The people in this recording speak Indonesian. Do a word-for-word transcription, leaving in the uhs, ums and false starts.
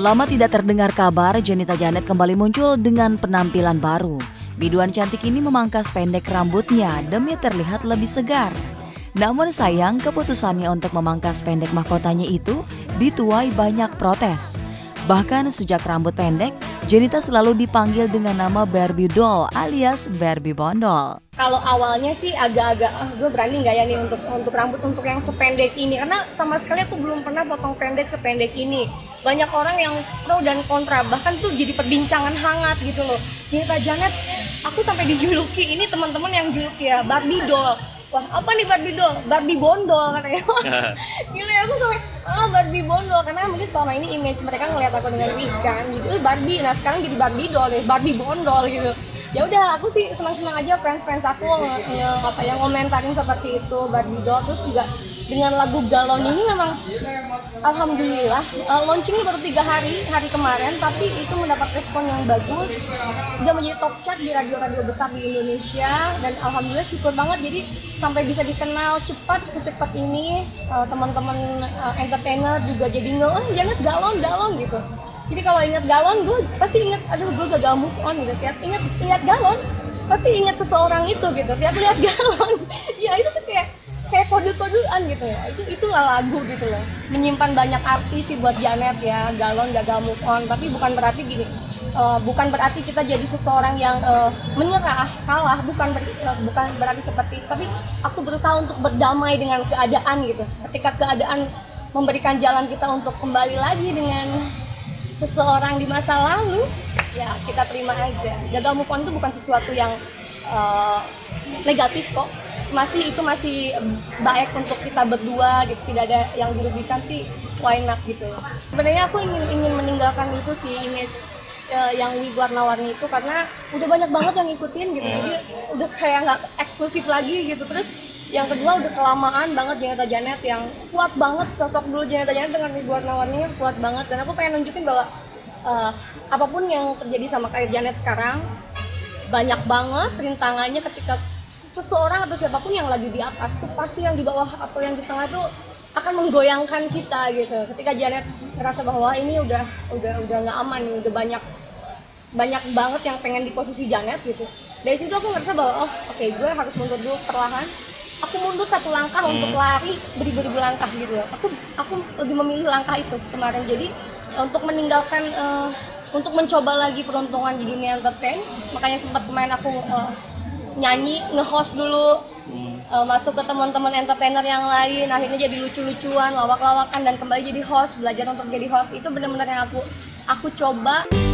Lama tidak terdengar kabar, Jenita Janet kembali muncul dengan penampilan baru. Biduan cantik ini memangkas pendek rambutnya demi terlihat lebih segar. Namun sayang, keputusannya untuk memangkas pendek mahkotanya itu dituai banyak protes. Bahkan sejak rambut pendek, Jenita selalu dipanggil dengan nama Barbie Doll alias Barbie Bondol. Kalau awalnya sih agak-agak, ah, gue berani nggak ya nih untuk untuk rambut untuk yang sependek ini, karena sama sekali aku belum pernah potong pendek sependek ini. Banyak orang yang pro dan kontra, bahkan tuh jadi perbincangan hangat gitu loh. Jenita Janet, aku sampai dijuluki, ini teman-teman yang juluk ya, Barbie Doll. Wah, apa nih Barbie Doll? Barbie Bondol katanya. Gila, aku sampai ah oh, Barbie Bondol, karena mungkin selama ini image mereka ngelihat aku dengan wig kan gitu, Barbie. Nah sekarang jadi Barbie Doll deh, Barbie Bondol gitu. Ya udah, aku sih senang-senang aja fans-fans aku apa yang komentarin seperti itu, Barbie Doll. Terus juga dengan lagu Galon ini memang alhamdulillah uh, launchingnya baru tiga hari hari kemarin, tapi itu mendapat respon yang bagus, udah menjadi top chart di radio-radio besar di Indonesia, dan alhamdulillah syukur banget jadi sampai bisa dikenal cepat secepat ini. Uh, teman-teman uh, entertainer juga jadi nge oh, Janet Galon Galon gitu. Jadi kalau ingat Galon, gue pasti ingat, aduh gue gagal move on gitu. Tiap ingat ingat Galon, pasti ingat seseorang itu gitu. Tiap lihat Galon, ya itu tuh kayak kayak kode-kodean gitu ya. Itu itulah lagu gitu loh. Menyimpan banyak arti sih buat Janet ya. Galon gagal move on, tapi bukan berarti gini. Uh, bukan berarti kita jadi seseorang yang uh, menyerah, kalah. Bukan ber, uh, bukan berarti seperti itu. Tapi aku berusaha untuk berdamai dengan keadaan gitu. Ketika keadaan memberikan jalan kita untuk kembali lagi dengan seseorang di masa lalu, ya kita terima aja. Gagal move on itu bukan sesuatu yang uh, negatif kok. Masih itu masih baik untuk kita berdua gitu. Tidak ada yang dirugikan sih. Why not gitu. Sebenarnya aku ingin ingin meninggalkan itu sih image uh, yang wig warna-warni itu, karena udah banyak banget yang ngikutin gitu. Jadi udah kayak nggak eksklusif lagi gitu. Terus yang kedua udah kelamaan banget Jenita Janet yang kuat banget, sosok dulu Jenita Janet dengan warna-warninya kuat banget, dan aku pengen nunjukin bahwa uh, apapun yang terjadi sama karir Janet sekarang, banyak banget rintangannya. Ketika seseorang atau siapapun yang lagi di atas tuh pasti yang di bawah atau yang di tengah tuh akan menggoyangkan kita gitu. Ketika Janet ngerasa bahwa ini udah udah udah nggak aman nih, udah banyak banyak banget yang pengen di posisi Janet gitu. Dari situ aku ngerasa bahwa oh oke okay, gue harus mundur dulu perlahan. Aku mundur satu langkah hmm. untuk lari beribu-ribu langkah gitu. Aku aku lebih memilih langkah itu kemarin. Jadi untuk meninggalkan, uh, untuk mencoba lagi peruntungan di dunia entertain, makanya sempat kemarin aku uh, nyanyi, nge-host dulu, hmm. uh, masuk ke teman-teman entertainer yang lain. Akhirnya jadi lucu-lucuan, lawak-lawakan, dan kembali jadi host, belajar untuk jadi host. Itu benar-benar yang aku aku coba.